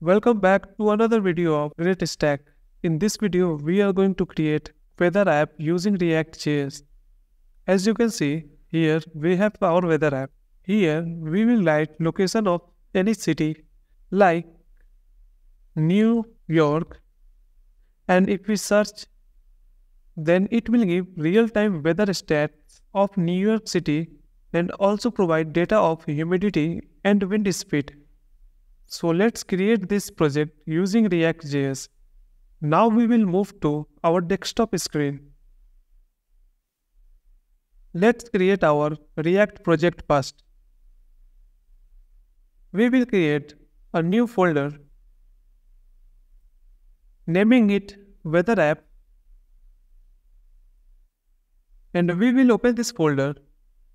Welcome back to another video of GreatStack. In this video, we are going to create weather app using React.js. As you can see, here we have our weather app. Here we will write location of any city like New York, and if we search, then it will give real-time weather stats of New York City and also provide data of humidity and wind speed. So let's create this project using React.js. Now we will move to our desktop screen. Let's create our React project first. We will create a new folder, naming it Weather App, and we will open this folder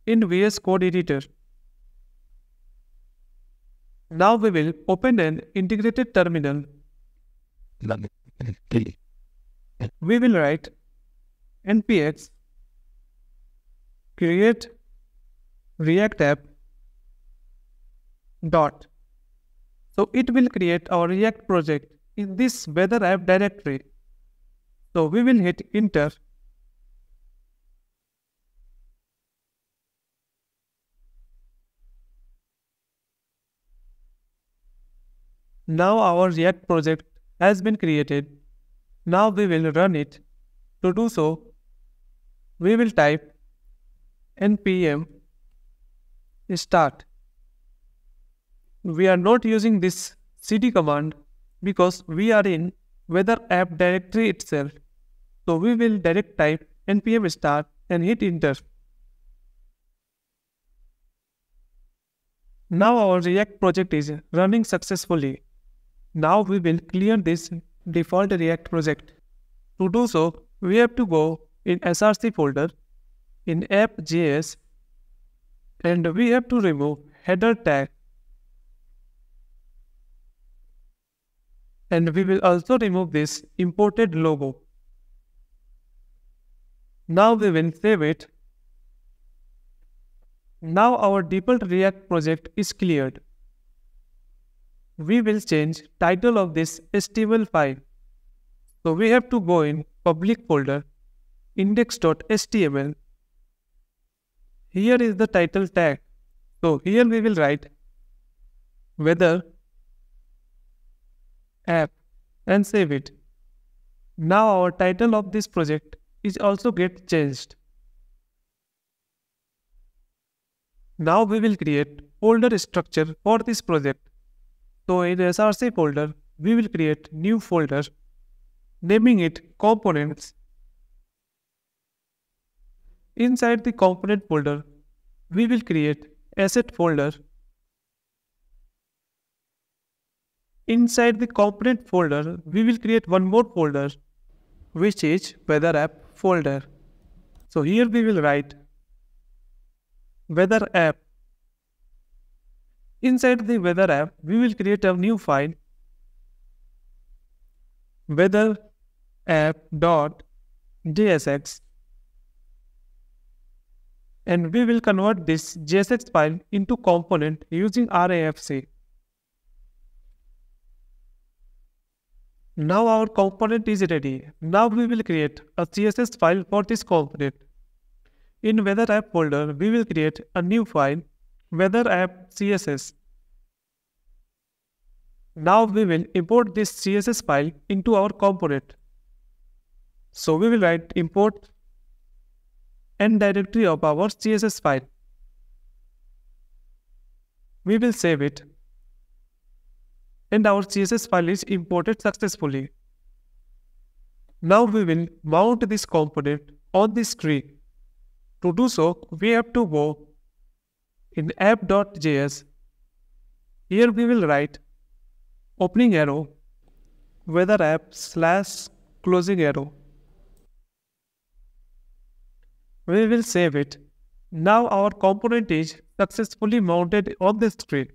in VS Code editor. Now we will open an integrated terminal. We will write npx create react app . So it will create our React project in this weather app directory. So we will hit enter. Now our React project has been created. Now we will run it. To do so, we will type npm start. We are not using this cd command because we are in weather app directory itself. So we will direct type npm start and hit enter. Now our React project is running successfully. Now we will clear this default React project. To do so, we have to go in src folder, in app.js, and we have to remove header tag. And we will also remove this imported logo. Now we will save it. Now our default React project is cleared. We will change title of this HTML file. So we have to go in public folder, index.html. Here is the title tag. So here we will write weather app and save it. Now our title of this project is also get changed. Now we will create folder structure for this project. So in src folder, we will create new folder, naming it components. Inside the component folder, we will create asset folder. Inside the component folder, we will create one more folder, which is weather app folder. So here we will write weather app. Inside the weather app, we will create a new file, weather app.jsx, and we will convert this JSX file into component using RAFC. Now our component is ready. Now we will create a CSS file for this component. In weather app folder, we will create a new file, weather app CSS. Now we will import this CSS file into our component. So we will write import and directory of our CSS file. We will save it. And our CSS file is imported successfully. Now we will mount this component on this tree. To do so, we have to go in app.js. Here we will write opening arrow, weather app / closing arrow. We will save it. Now our component is successfully mounted on this tree.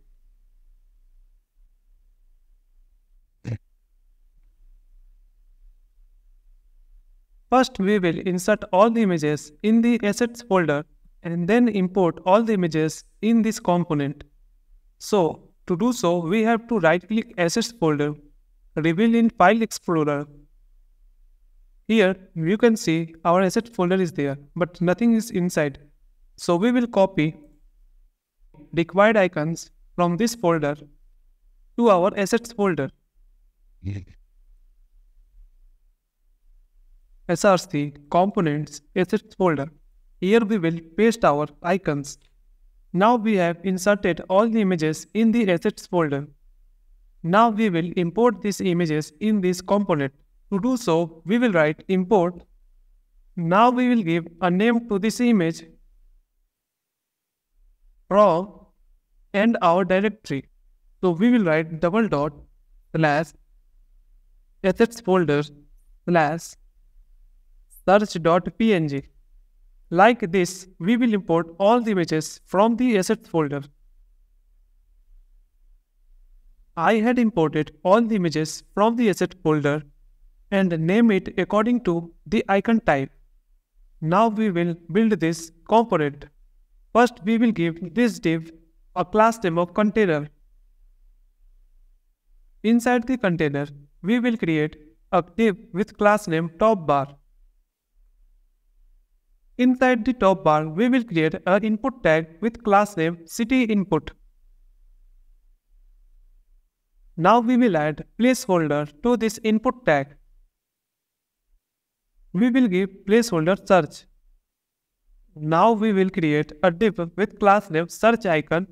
First, we will insert all the images in the assets folder and then import all the images in this component. So To do so, we have to right-click Assets folder, reveal in File Explorer. Here, you can see our asset folder is there, but nothing is inside. So we will copy required icons from this folder to our assets folder. SRC, Components, Assets folder. Here we will paste our icons. Now we have inserted all the images in the assets folder. Now we will import these images in this component. To do so, we will write import. Now we will give a name to this image from and our directory. So we will write /assets folder/search.png. Like this, we will import all the images from the assets folder. I had imported all the images from the asset folder and name it according to the icon type. Now we will build this component. First, we will give this div a class name of container. Inside the container, we will create a div with class name top bar. Inside the top bar, we will create an input tag with class name city input. Now we will add placeholder to this input tag. We will give placeholder search. Now we will create a div with class name search icon.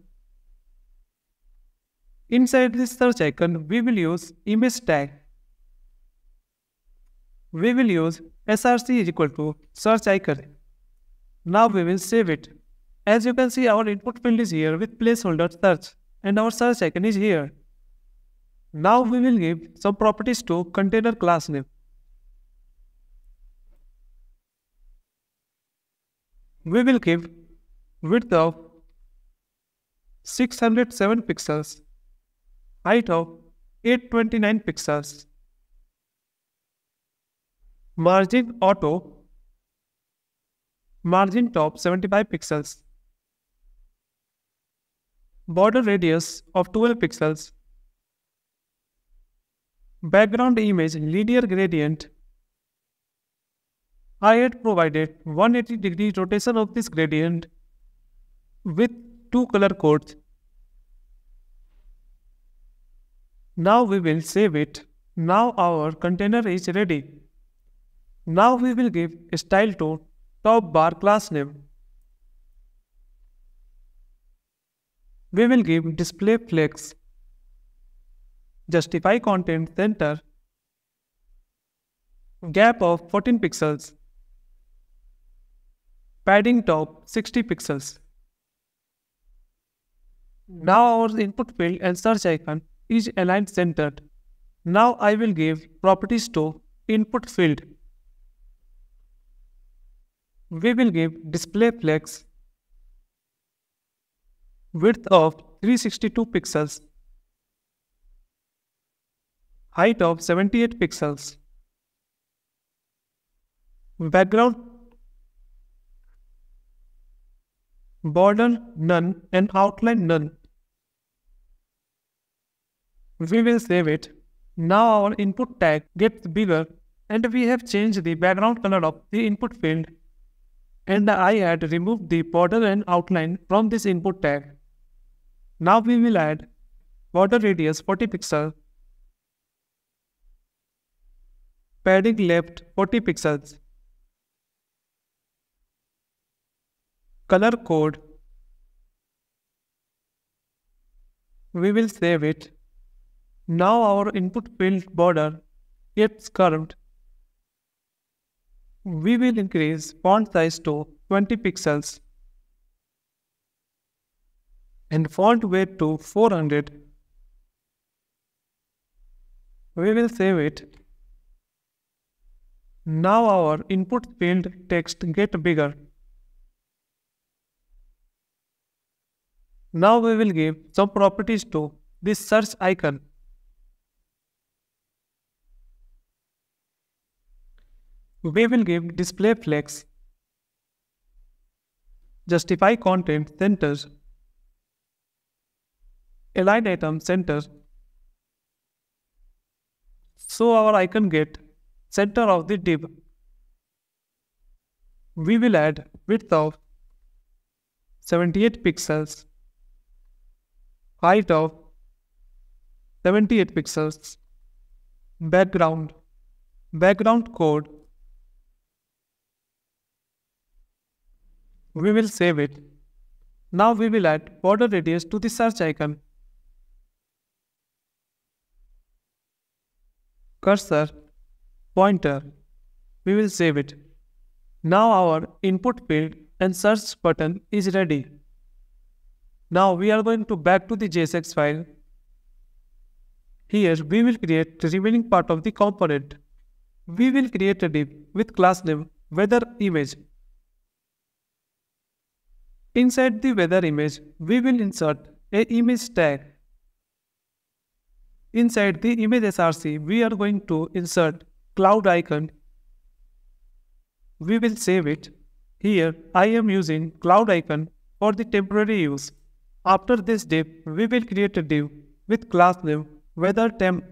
Inside this search icon, we will use image tag. We will use src = search icon. Now we will save it. As you can see, our input field is here with placeholder search and our search icon is here. Now we will give some properties to container class name. We will give width of 607 pixels, height of 829 pixels, margin auto, margin top 75 pixels, border radius of 12 pixels, background image linear gradient. I had provided 180-degree rotation of this gradient with 2 color codes. Now we will save it. Now our container is ready. Now we will give a style to top bar class name. We will give display flex, justify content center, gap of 14 pixels, padding top 60 pixels. Now our input field and search icon is aligned centered. Now I will give properties to input field. We will give display flex, width of 362 pixels, height of 78 pixels, background border none and outline none. We will save it. Now our input tag gets bigger and we have changed the background color of the input field, and I had removed the border and outline from this input tag. Now we will add border radius 40 pixels, padding left 40 pixels, color code. We will save it. Now our input field border gets curved. We will increase font size to 20 pixels and font weight to 400. We will save it. Now our input field text gets bigger. Now we will give some properties to this search icon. We will give display flex, justify content centers, align item center. So our icon get center of the div. We will add width of 78 pixels, height of 78 pixels, background code. We will save it. Now we will add border radius to the search icon. Cursor, pointer, we will save it. Now our input field and search button is ready. Now we are going to back to the JSX file. Here we will create the remaining part of the component. We will create a div with class name weather image. Inside the weather image, we will insert a image tag. Inside the image src, we are going to insert cloud icon. We will save it. Here I am using cloud icon for the temporary use. After this div, we will create a div with class name weather temp.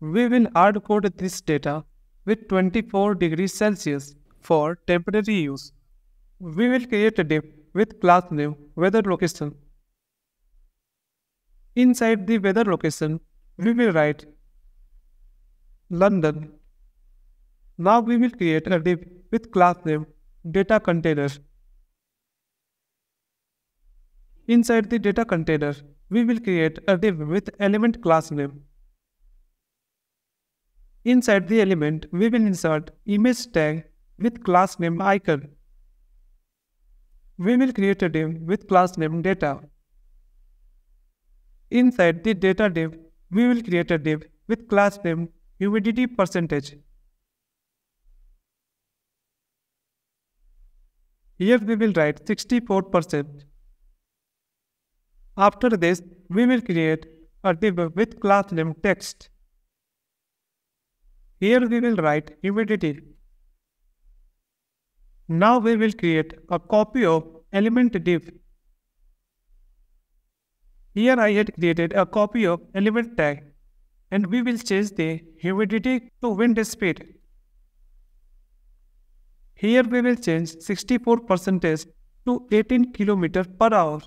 We will hard code this data with 24 degrees Celsius for temporary use. We will create a div with class name weather location. Inside the weather location, we will write London. Now we will create a div with class name data container. Inside the data container, we will create a div with element class name. Inside the element, we will insert image tag with class name icon. We will create a div with class name data. Inside the data div, we will create a div with class name humidity percentage. Here we will write 64%. After this, we will create a div with class name text. Here we will write humidity. Now we will create a copy of element div. Here I had created a copy of element tag, and we will change the humidity to wind speed. Here we will change 64% to 18 km per hour.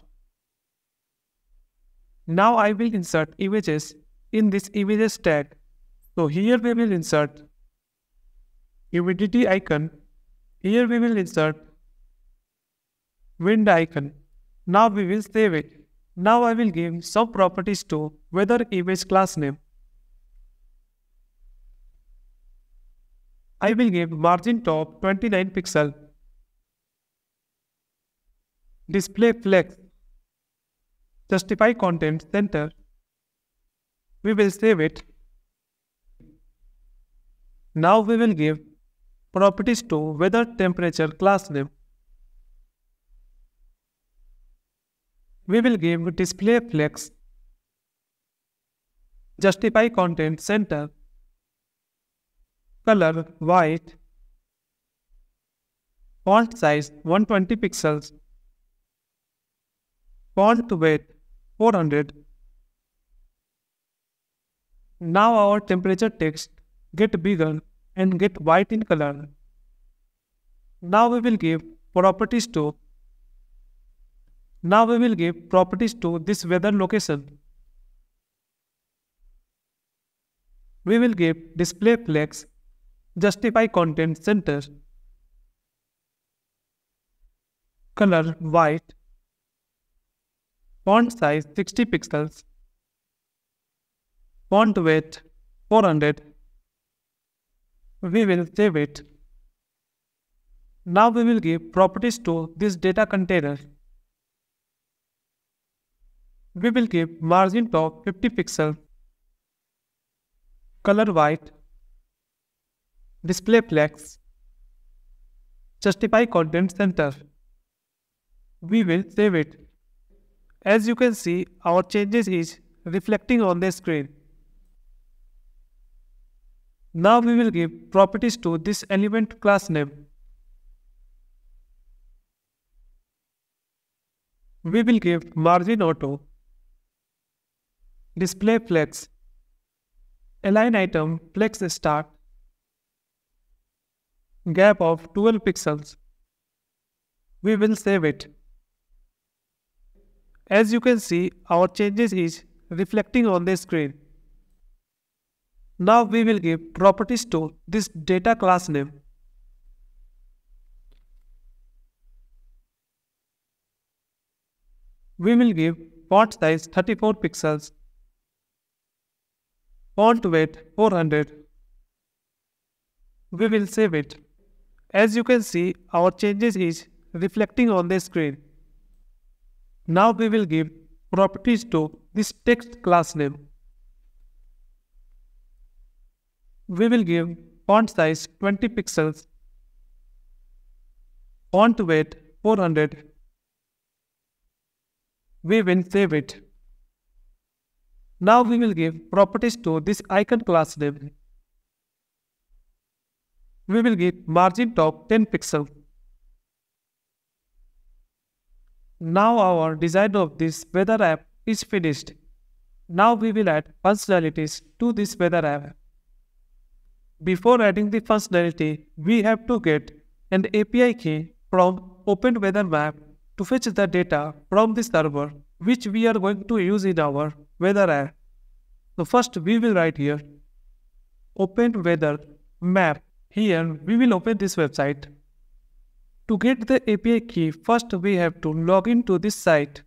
Now I will insert images in this images tag. So here we will insert humidity icon. Here we will insert wind icon. Now we will save it. Now I will give some properties to weather image class name. I will give margin top 29 pixel, display flex, justify content center. We will save it. Now we will give properties to weather temperature class name. We will give display flex, justify content center, color white, font size 120 pixels, font weight 400. Now our temperature text get bigger and get white in color. Now we will give properties to this weather location. We will give display flex, justify content center, color white, font size 60 pixels, font weight 400. We will save it. Now we will give properties to this data container. We will give margin top 50 pixel, color white, display flex, justify content center. We will save it. As you can see, our changes is reflecting on the screen. Now we will give properties to this element class name. we will give margin auto, display flex, align item flex start, gap of 12 pixels. We will save it. As you can see, our changes is reflecting on the screen. Now we will give properties to this data class name. We will give font size 34 pixels, font weight 400. We will save it. As you can see, our changes is reflecting on the screen. Now we will give properties to this text class name. We will give font size 20 pixels, font weight 400. We will save it. Now we will give properties to this icon class name. We will give margin top 10 pixels. Now our design of this weather app is finished. Now we will add functionalities to this weather app. Before adding the functionality, we have to get an API key from OpenWeatherMap to fetch the data from the server, which we are going to use in our weather app. So first we will write here OpenWeatherMap. Here we will open this website. To get the API key, first we have to log in to this site.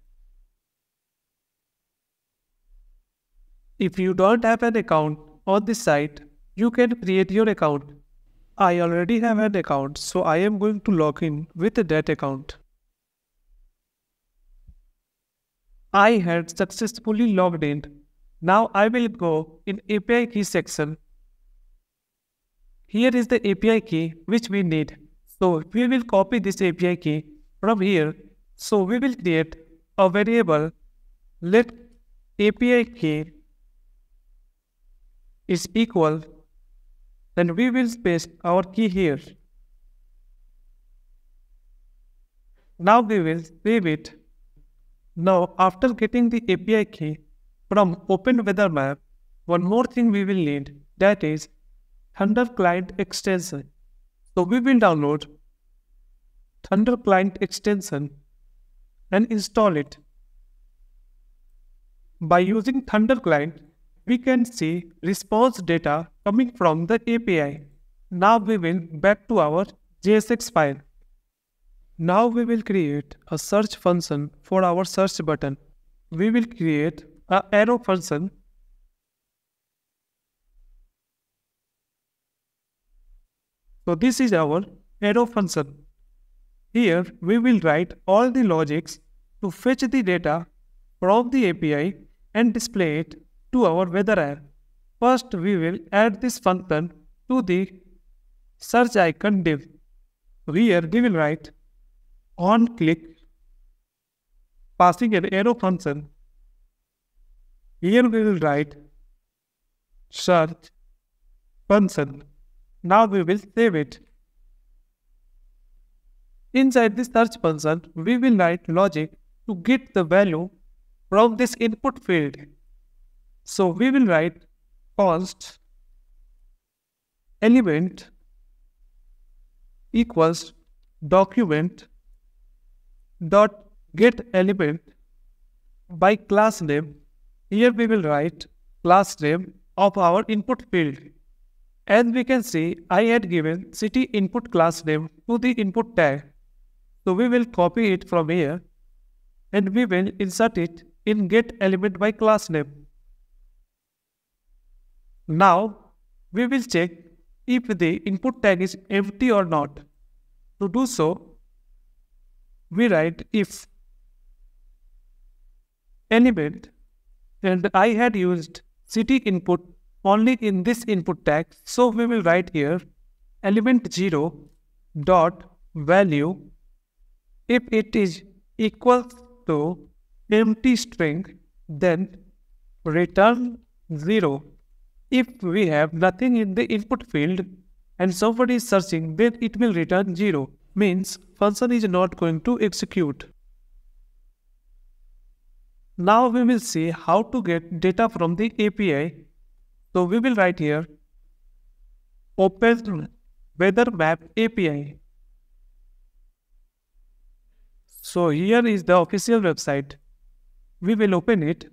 If you don't have an account on this site, you can create your account. I already have an account, so I am going to log in with that account. I had successfully logged in. Now I will go in API key section. Here is the API key which we need. So we will copy this API key from here. So we will create a variable let API key is equal, and we will paste our key here. Now we will save it. Now after getting the API key from OpenWeatherMap, one more thing we will need, that is Thunder Client extension. So we will download Thunder Client extension and install it. By using Thunder Client, we can see response data coming from the API. Now we will back to our JSX file. Now we will create a search function for our search button. We will create an arrow function. So this is our arrow function. Here we will write all the logics to fetch the data from the API and display it to our weather app. First we will add this function to the search icon div. Here we will write on click, passing an arrow function. Here we will write search function. Now we will save it. Inside this search function, we will write logic to get the value from this input field. So we will write const element equals document dot get element by class name. Here we will write class name of our input field. As we can see, I had given city input class name to the input tag. So we will copy it from here and we will insert it in get element by class name. Now we will check if the input tag is empty or not. To do so, we write if element, and I had used city input only in this input tag, so we will write here element 0 dot value if it is equals to empty string, then return 0. If we have nothing in the input field and somebody is searching, then it will return 0. Means function is not going to execute. Now we will see how to get data from the API. So we will write here OpenWeatherMap API. So here is the official website. We will open it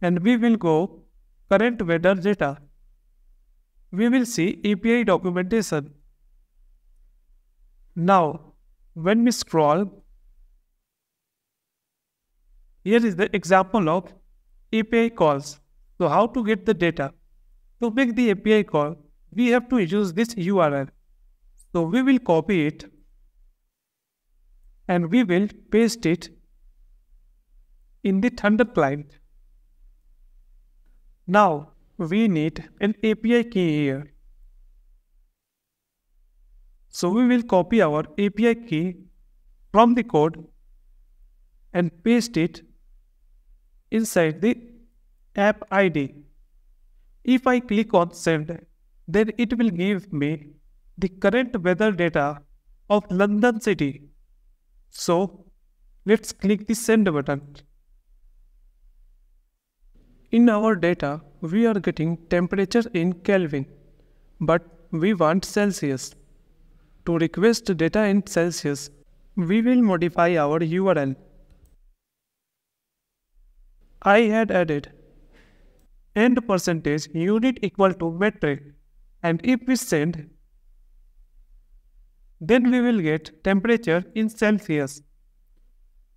and we will go current weather data. We will see API documentation. Now, when we scroll, here is the example of API calls. So how to get the data? To make the API call, we have to use this URL. So we will copy it and we will paste it in the Thunder client. Now we need an API key here. So we will copy our API key from the code and paste it inside the app ID. If I click on send, then it will give me the current weather data of London city. So let's click the send button. In our data, we are getting temperature in Kelvin, but we want Celsius. To request data in Celsius, we will modify our URL. I had added %unit equal to metric, and if we send, then we will get temperature in Celsius.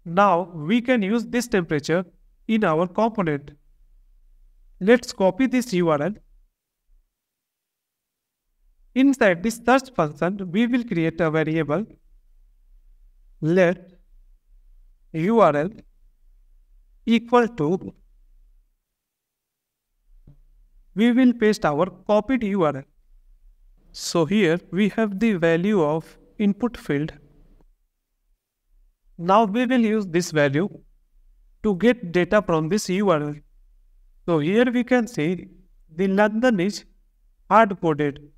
Now we can use this temperature in our component. Let's copy this URL. Inside this search function, we will create a variable let URL equal to, we will paste our copied URL. So here we have the value of input field. Now we will use this value to get data from this URL. So here we can see the London is hard-coded.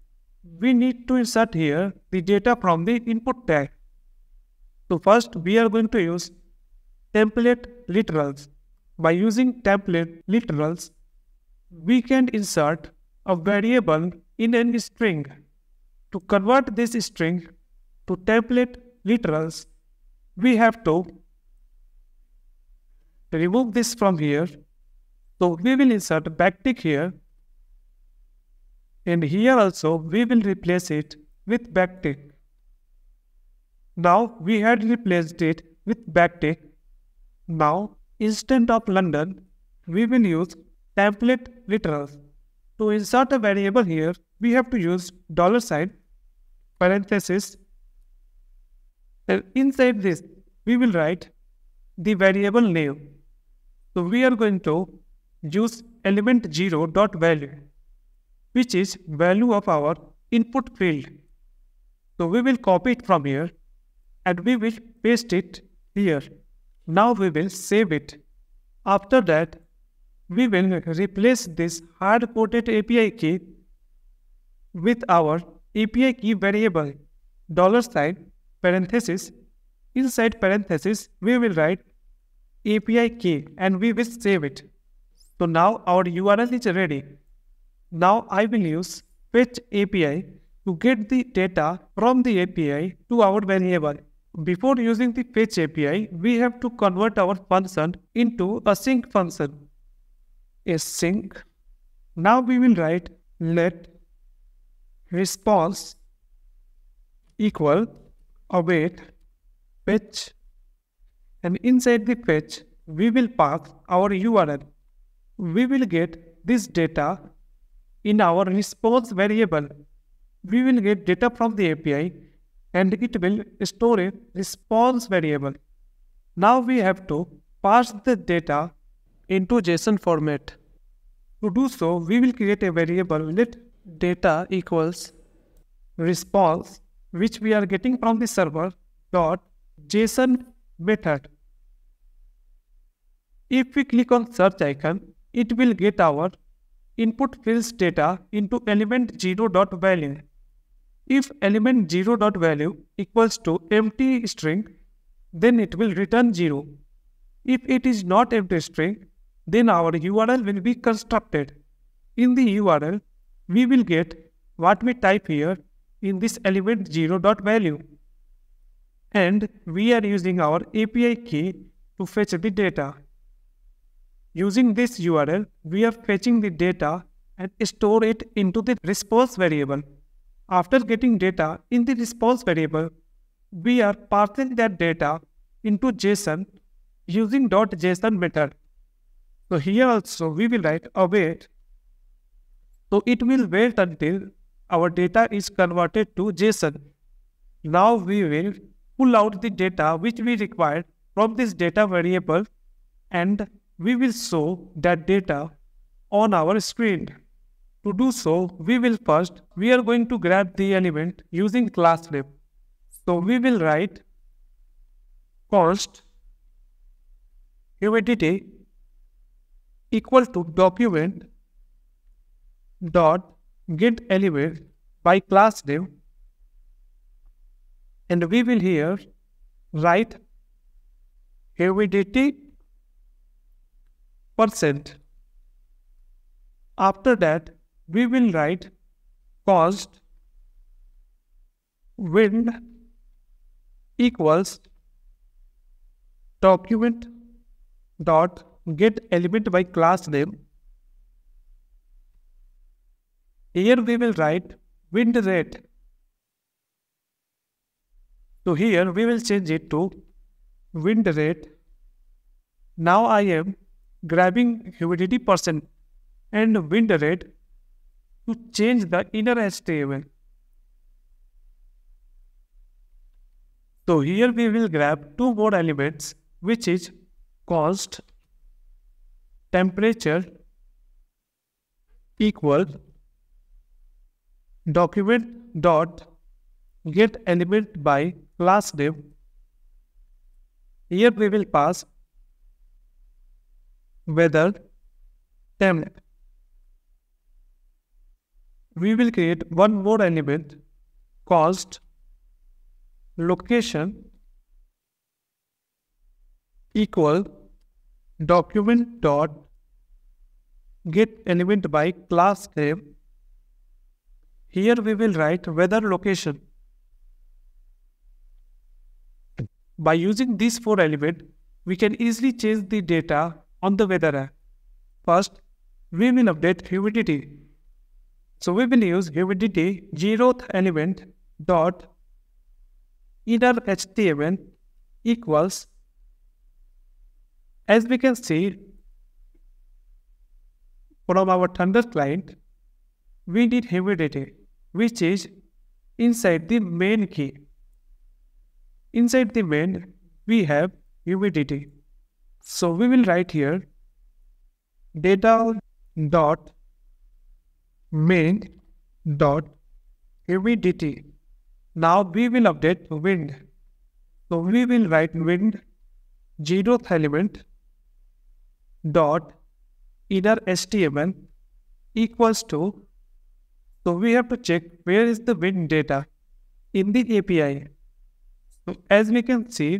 We need to insert here the data from the input tag. So first we are going to use template literals. By using template literals, we can insert a variable in a string. To convert this string to template literals, we have to remove this from here. So we will insert backtick here, and here also we will replace it with backtick. Now we had replaced it with backtick. Now instead of London, we will use template literals. To insert a variable here, we have to use $, and inside this we will write the variable name. So we are going to use element0.value, which is value of our input field. So we will copy it from here and we will paste it here. Now we will save it. After that, we will replace this hard-coded API key with our API key variable $, inside parenthesis we will write API key and we will save it. So now our URL is ready. Now I will use fetch API to get the data from the API to our variable. Before using the fetch API, we have to convert our function into a sync function. A sync. Now we will write let response equal await fetch, and inside the fetch we will pass our URL. We will get this data in our response variable. We will get data from the API and it will store a response variable. Now we have to pass the data into JSON format. To do so, we will create a variable let data equals response, which we are getting from the server, dot JSON method. If we click on search icon, it will get our input fields data into element0.value. If element0.value equals to empty string, then it will return 0. If it is not empty string, then our URL will be constructed. In the URL, we will get what we type here in this element 0.value. And we are using our API key to fetch the data. Using this URL, we are fetching the data and store it into the response variable. After getting data in the response variable, we are parsing that data into JSON using .json method. So here also we will write await. So it will wait until our data is converted to JSON. Now we will pull out the data which we required from this data variable, and we will show that data on our screen. To do so, we are going to grab the element using class name. So we will write const humidity equal to document dot get element by class name, and we will here write humidity %. After that, we will write const wind equals document dot get element by class name. Here we will write wind rate. So here we will change it to wind rate. Now I am grabbing humidity % and wind rate to change the inner HTML. So here we will grab two more elements, which is const temperature equal document dot get element by class name. Here we will pass weather temp. We will create one more element const location equal document dot get element by class name. Here we will write weather location. By using these four elements, we can easily change the data on the weather app. First, we will update humidity. So we will use humidity 0th element dot inner HTML equals. As we can see from our Thunder client, we need humidity, which is inside the main key. Inside the main, we have humidity. So we will write here data dot main dot humidity. Now we will update wind. So we will write wind 0th element dot inner HTML equals to. So we have to check where is the wind data in the API. So as we can see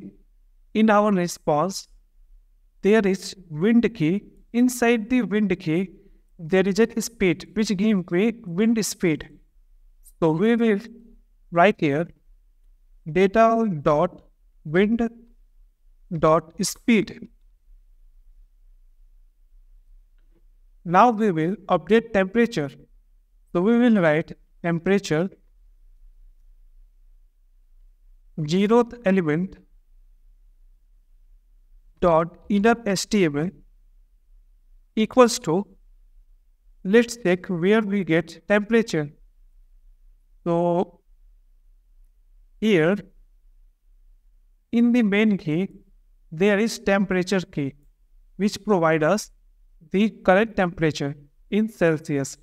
in our response, there is wind key. Inside the wind key, there is a speed which gives wind speed. So we will write here data dot wind dot speed. Now we will update temperature. So we will write temperature 0th element dot inner HTML equals to. Let's check where we get temperature. So here in the main key, there is temperature key, which provides us the correct temperature in Celsius.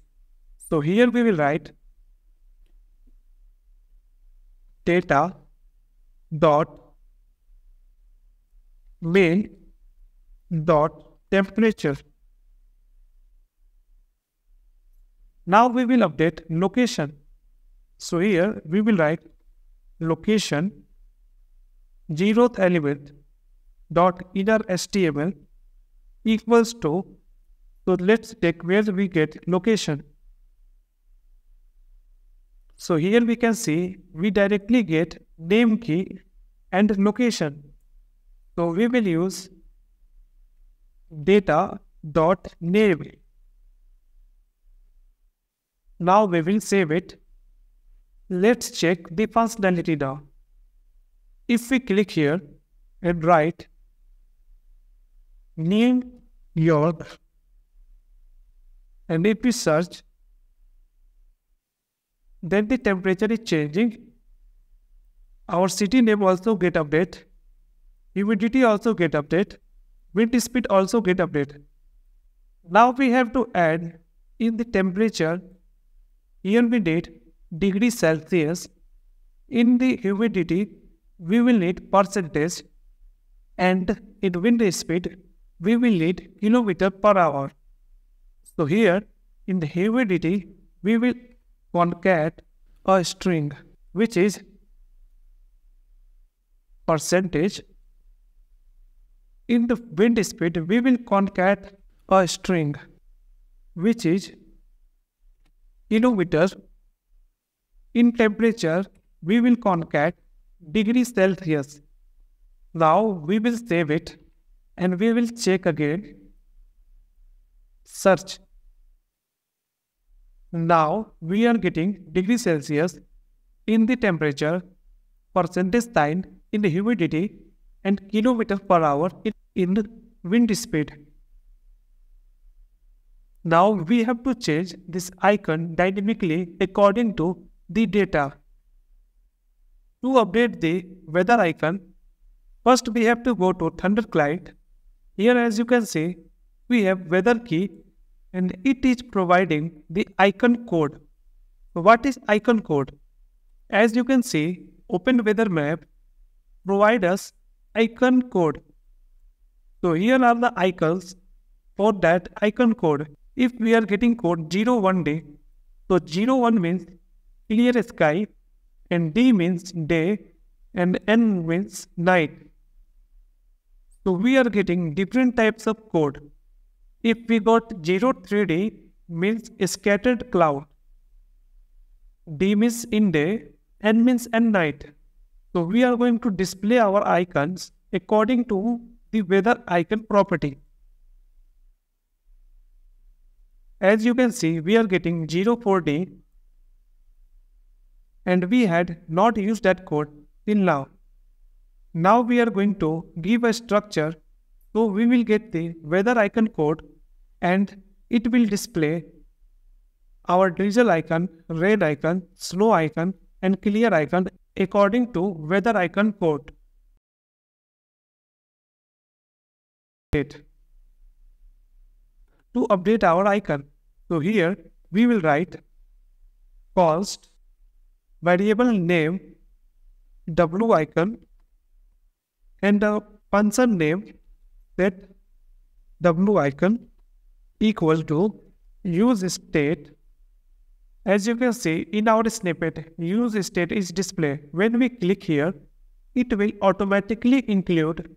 So here we will write data dot main dot temperature. Now we will update location. So here we will write location 0th element dot inner HTML equals to, so let's take where we get location. So here we can see we directly get name key and location. So we will use data dot name. Now we will save it. Let's check the functionality now. If we click here and write New York, and if we search, then the temperature is changing. Our city name also get update. Humidity also get update. Wind speed also get update. Now we have to add in the temperature. Here we need degree Celsius. In the humidity, we will need percentage. And in wind speed, we will need kilometer per hour. So here, in the humidity, we will concat a string which is percentage. In the wind speed, we will concat a string which is kilometers. In temperature, we will concat degree Celsius. Now we will save it and we will check again. Search. Now we are getting degree Celsius in the temperature, percentage sign in the humidity, and kilometer per hour in the wind speed. Now we have to change this icon dynamically according to the data. To update the weather icon, first we have to go to Thunder Client. Here as you can see, we have weather key, and it is providing the icon code. What is icon code? As you can see, OpenWeatherMap provides us icon code. So here are the icons for that icon code. If we are getting code 01D, so 01 means clear sky, and D means day, and N means night. So we are getting different types of code. If we got 03D means scattered cloud, D means in day, N means N night. So we are going to display our icons according to the weather icon property. As you can see, we are getting 04D, and we had not used that code till now. Now we are going to give a structure. So we will get the weather icon code and it will display our drizzle icon, rain icon, snow icon and clear icon according to weather icon code. To update our icon, so here we will write const variable name w icon and a function name set w icon equals to use state. As you can see in our snippet, use state is display. When we click here, it will automatically include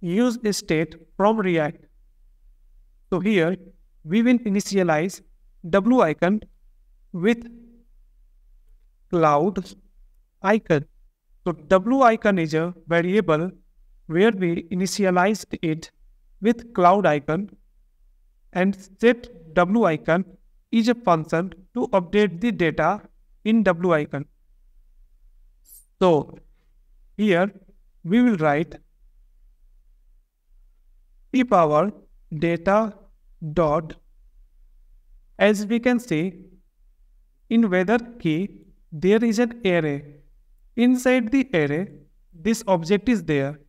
use state from React. So here we will initialize w icon with cloud icon. So w icon is a variable where we initialized it with cloud icon, and set w icon is a function to update the data in w icon. So here we will write if our data dot, as we can see in weather key there is an array. Inside the array this object is there.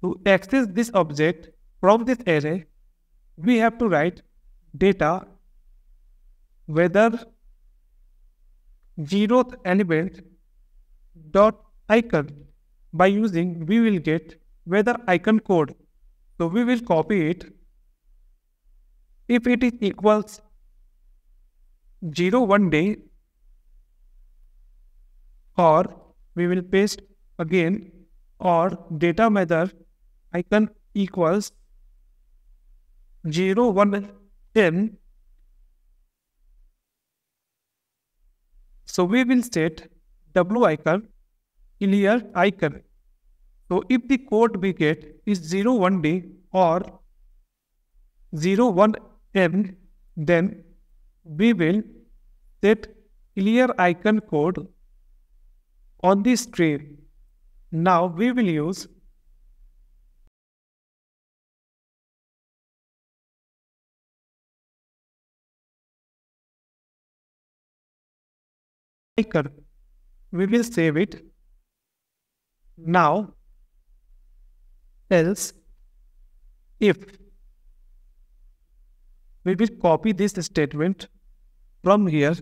To access this object from this array, we have to write data weather 0th element dot icon. By using, we will get weather icon code. So we will copy it. If it is equals 01 day, or we will paste again, or data method icon equals 0, 1, 10. So we will set w icon in here icon. So if the code we get is 0, 1 day or 0, 1 end, then we will set clear icon code on this string. Now we will use icon. We will save it. Now else if we will copy this statement from here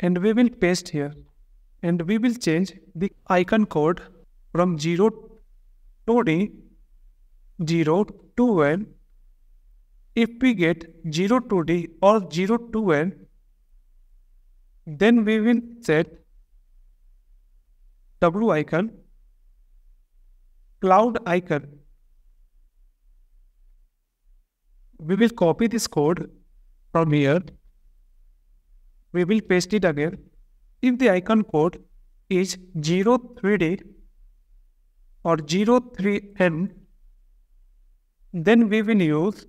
and we will paste here, and we will change the icon code from 0 to D, 0 to N. If we get 0 to D or 0 to N, then we will set W icon, cloud icon. We will copy this code from here. We will paste it again. If the icon code is 03D or 03M, then we will use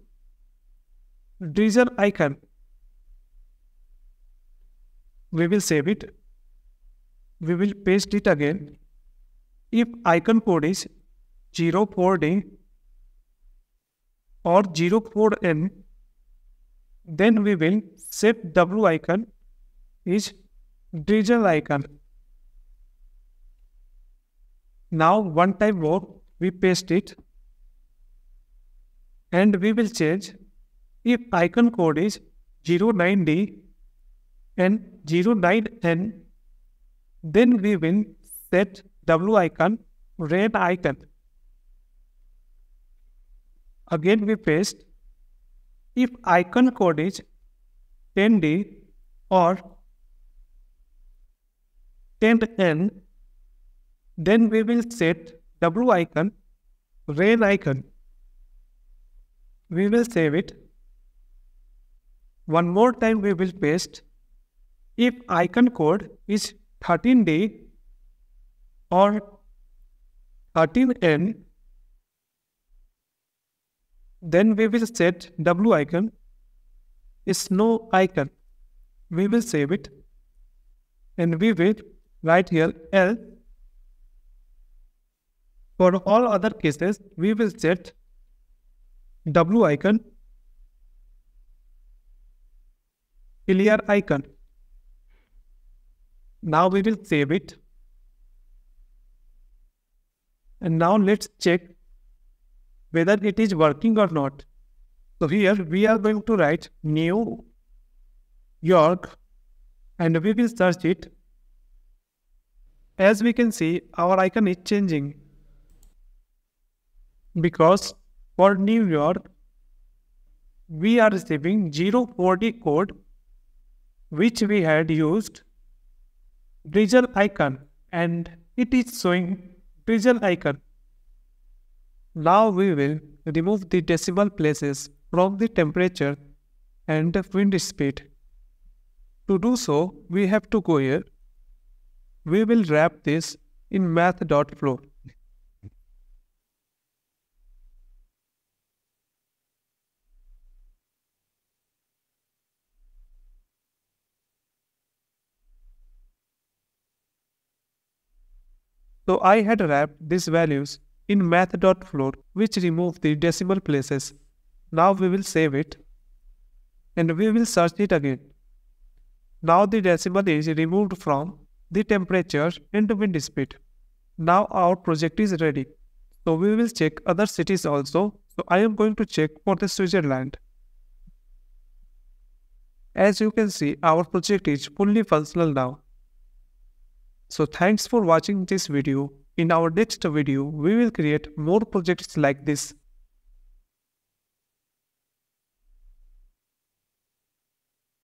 dresser icon. We will save it. We will paste it again. If icon code is 04D or 04N, then we will set W icon is digital icon. Now one time more we paste it, and we will change if icon code is 09D and 09N, then we will set W icon red icon. Again we paste. If icon code is 10D or 10N, then we will set W icon rail icon. We will save it. One more time we will paste. If icon code is 13D or 13N, then we will set W icon is no icon. We will save it, and we will write here L. For all other cases we will set W icon clear icon. Now we will save it, and now let's check whether it is working or not. So here we are going to write New York, and we will search it. As we can see, our icon is changing, because for New York we are receiving 04D code, which we had used digital icon, and it is showing digital icon. Now we will remove the decimal places from the temperature and wind speed. To do so, we have to go here. We will wrap this in math.flow. So I had wrapped these values in math.flow, which remove the decimal places. Now we will save it, and we will search it again. Now the decimal is removed from the temperature and wind speed. Now our project is ready. So we will check other cities also. So I am going to check for the Switzerland. As you can see, our project is fully functional now. So thanks for watching this video. In our next video, we will create more projects like this.